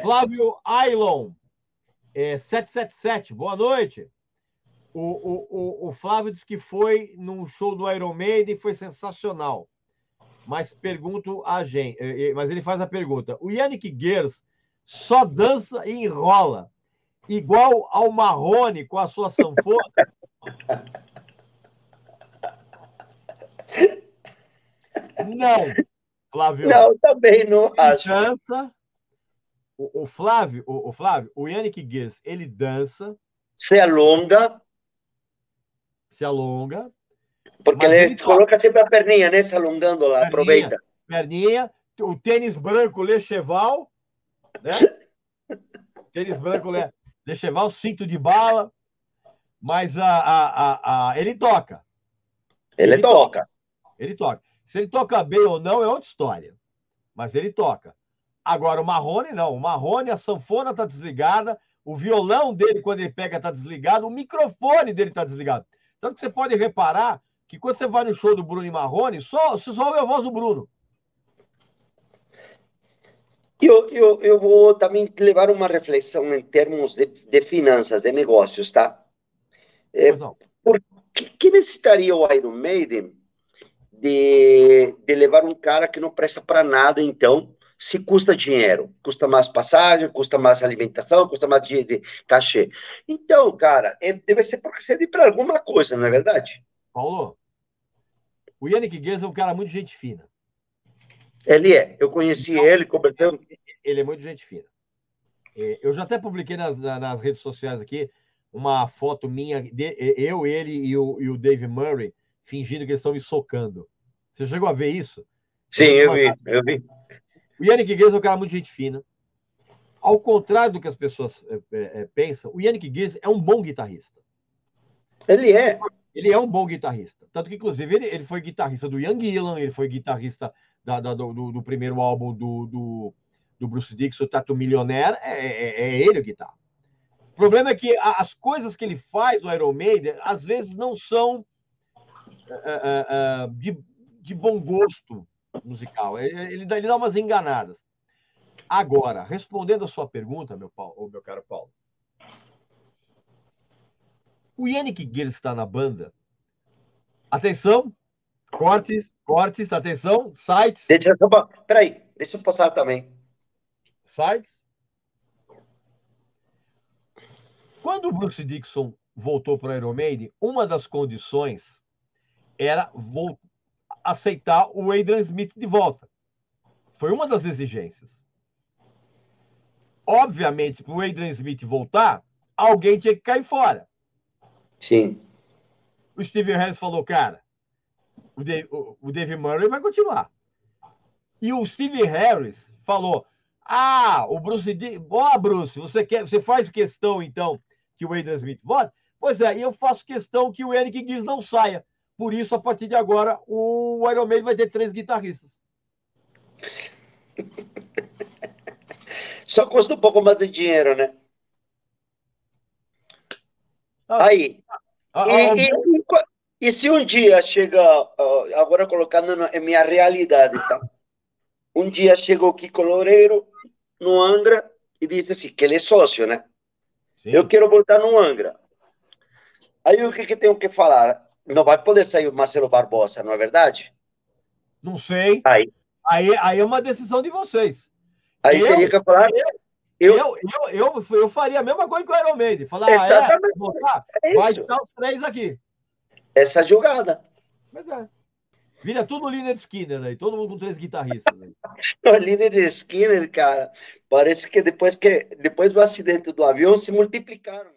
Flávio Ailon, 777, boa noite. O Flávio disse que foi num show do Iron Maiden e foi sensacional. Mas pergunto a gente, mas ele faz a pergunta: o Janick Gers só dança e enrola, igual ao Marrone com a sua sanfona? Não, Flávio. Não, também não acho. Ele dança. O Janick Gers, ele dança. Se alonga. Porque ele coloca sempre a perninha, né? Se alongando lá, aproveita. Perninha, o tênis branco Lecheval, né? Tênis branco Lecheval, cinto de bala. Mas ele toca. Ele toca. Se ele toca bem ou não é outra história. Mas ele toca. Agora, o Marrone não. O Marrone, a sanfona está desligada, o violão dele, quando ele pega, está desligado, o microfone dele está desligado. Tanto que você pode reparar que quando você vai no show do Bruno e Marrone, só ouve a voz do Bruno. Eu vou também levar uma reflexão em termos de finanças, de negócios, tá? Por que necessitaria o Iron Maiden de levar um cara que não presta para nada, então, se custa dinheiro? Custa mais passagem, custa mais alimentação, custa mais de cachê. Então, cara, deve ser porque serve para alguma coisa, não é verdade? Paulo, o Janick Gers é um cara muito gente fina. Ele é. Eu conheci ele, conversando. Ele é muito gente fina. Eu já até publiquei nas redes sociais aqui uma foto minha, eu, ele e o Dave Murray, fingindo que eles estão me socando. Você chegou a ver isso? Sim, eu vi. O Janick Gers é um cara muito gente fina. Ao contrário do que as pessoas pensam, o Janick Gers é um bom guitarrista. Ele é. Ele é um bom guitarrista. Tanto que, inclusive, ele foi guitarrista do Young Eelan, ele foi guitarrista do primeiro álbum do Bruce Dixon, Tattooed Millionaire. É ele o guitarra. O problema é que as coisas que ele faz no Iron Maiden, às vezes, não são de bom gosto musical. Ele dá umas enganadas. Agora, respondendo a sua pergunta, meu caro Paulo, o Janick Gers está na banda. Atenção, cortes, atenção, sites. Deixa eu passar também. Sites. Quando o Bruce Dickinson voltou para o Iron Maiden, uma das condições era aceitar o Adrian Smith de volta. Foi uma das exigências. Obviamente, para o Adrian Smith voltar, alguém tinha que cair fora. Sim. O Steve Harris falou: cara, o Dave Murray vai continuar. E o Steve Harris falou: ah, o Bruce... Ó, Bruce, você faz questão, então, que o Adrian Smith volte? Pois é, eu faço questão que o Janick Gers não saia. Por isso, a partir de agora, o Iron Maiden vai ter 3 guitarristas. Só custa um pouco mais de dinheiro, né? Aí. E se um dia chega... Agora colocando na minha realidade, tá? Um dia chega o Kiko Loureiro no Angra e diz assim, que ele é sócio, né? Sim. Eu quero voltar no Angra. Aí o que tenho que falar? Não vai poder sair o Marcelo Barbosa, não é verdade? Não sei. Aí é uma decisão de vocês. Aí teria que falar... Eu faria a mesma coisa que o Iron Maiden. Falar, exatamente. Vai estar os 3 aqui. Essa jogada. Mas é. Vira tudo Lynyrd Skynyrd aí. Todo mundo com 3 guitarristas. O Lynyrd Skynyrd, cara, parece que depois do acidente do avião se multiplicaram.